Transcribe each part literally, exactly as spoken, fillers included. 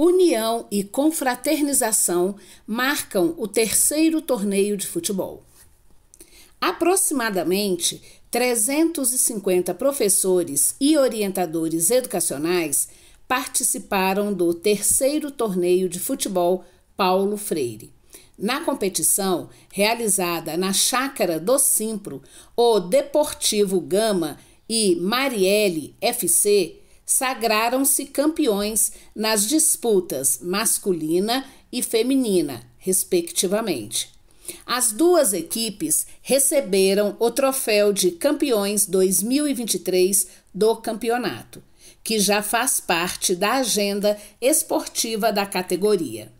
União e confraternização marcam o terceiro torneio de futebol. Aproximadamente trezentos e cinquenta professores e orientadores educacionais participaram do terceiro torneio de futebol Paulo Freire. Na competição, realizada na Chácara do Sinpro, o Deportivo Gama e Marielle F C sagraram-se campeões nas disputas masculina e feminina, respectivamente. As duas equipes receberam o troféu de campeões dois mil e vinte e três do campeonato, que já faz parte da agenda esportiva da categoria.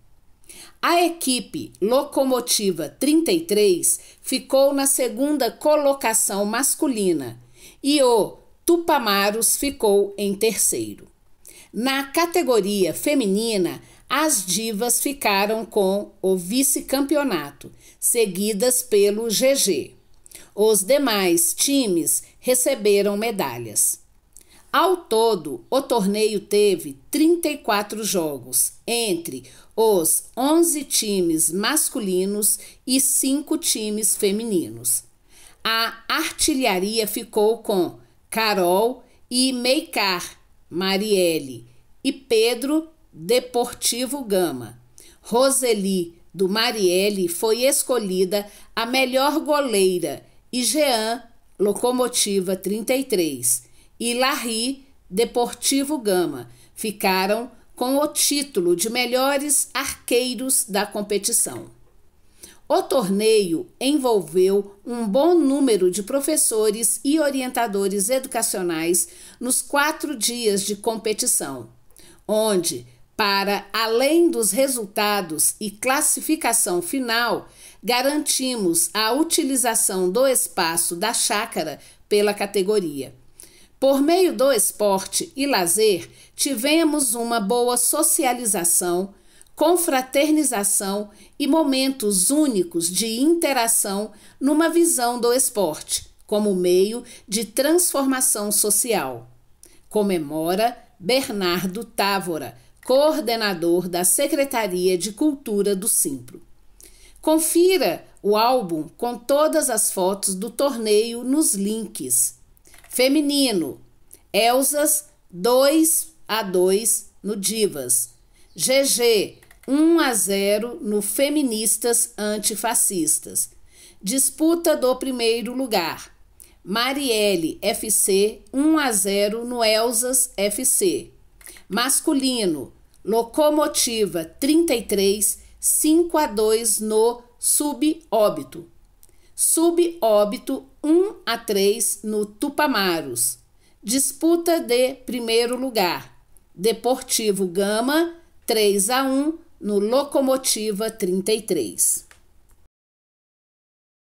A equipe Locomotiva trinta e três ficou na segunda colocação masculina e o Tupamaros ficou em terceiro. Na categoria feminina, as Divas ficaram com o vice-campeonato, seguidas pelo G G. Os demais times receberam medalhas. Ao todo, o torneio teve trinta e quatro jogos, entre os onze times masculinos e cinco times femininos. A artilharia ficou com Carol e Meicar, Marielle, e Pedro, Deportivo Gama. Roseli, do Marielle, foi escolhida a melhor goleira e Jean, Locomotiva trinta e três. E Larry, Deportivo Gama, ficaram com o título de melhores arqueiros da competição. O torneio envolveu um bom número de professores e orientadores educacionais nos quatro dias de competição, onde, para além dos resultados e classificação final, garantimos a utilização do espaço da chácara pela categoria. Por meio do esporte e lazer, tivemos uma boa socialização, confraternização e momentos únicos de interação numa visão do esporte, como meio de transformação social. Comemora Bernardo Távora, coordenador da Secretaria de Cultura do Sinpro. Confira o álbum com todas as fotos do torneio nos links. Feminino, Elzas dois a dois no Divas, G G um a zero no Feministas Antifascistas, disputa do primeiro lugar, Marielle F C um a zero no Elzas F C, masculino, Locomotiva trinta e três cinco a dois no Sub-óbito, Sub-óbito um a três no Tupamaros. Disputa de primeiro lugar. Deportivo Gama, três a um no Locomotiva trinta e três.